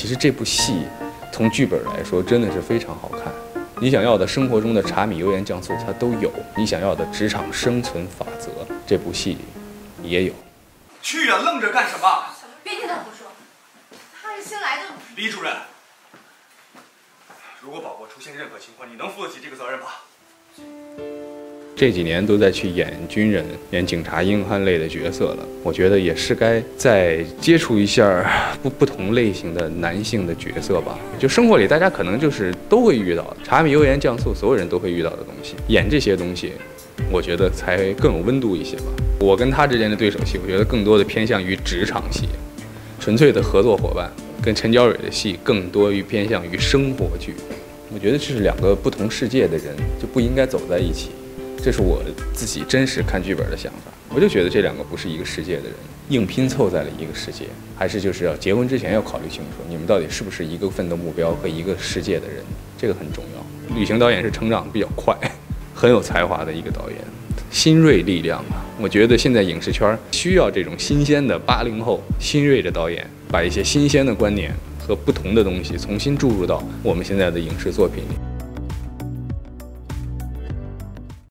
其实这部戏从剧本来说真的是非常好看。你想要的生活中的茶米油盐酱醋它都有，你想要的职场生存法则这部戏也有。去呀，愣着干什么？别听他胡说，他是新来的。李主任，如果宝宝出现任何情况，你能负得起这个责任吗？ 这几年都在去演军人、演警察、硬汉类的角色了，我觉得也是该再接触一下不同类型的男性的角色吧。就生活里大家可能就是都会遇到的茶米油盐酱醋，所有人都会遇到的东西，演这些东西，我觉得才更有温度一些吧。我跟他之间的对手戏，我觉得更多的偏向于职场戏，纯粹的合作伙伴，跟陈娇蕊的戏更多于偏向于生活剧。我觉得这是两个不同世界的人，就不应该走在一起。 这是我自己真实看剧本的想法，我就觉得这两个不是一个世界的人，硬拼凑在了一个世界，还是就是要结婚之前要考虑清楚，你们到底是不是一个奋斗目标和一个世界的人，这个很重要。旅行导演是成长比较快，很有才华的一个导演，新锐力量啊，我觉得现在影视圈需要这种新鲜的80后新锐的导演，把一些新鲜的观念和不同的东西重新注入到我们现在的影视作品里。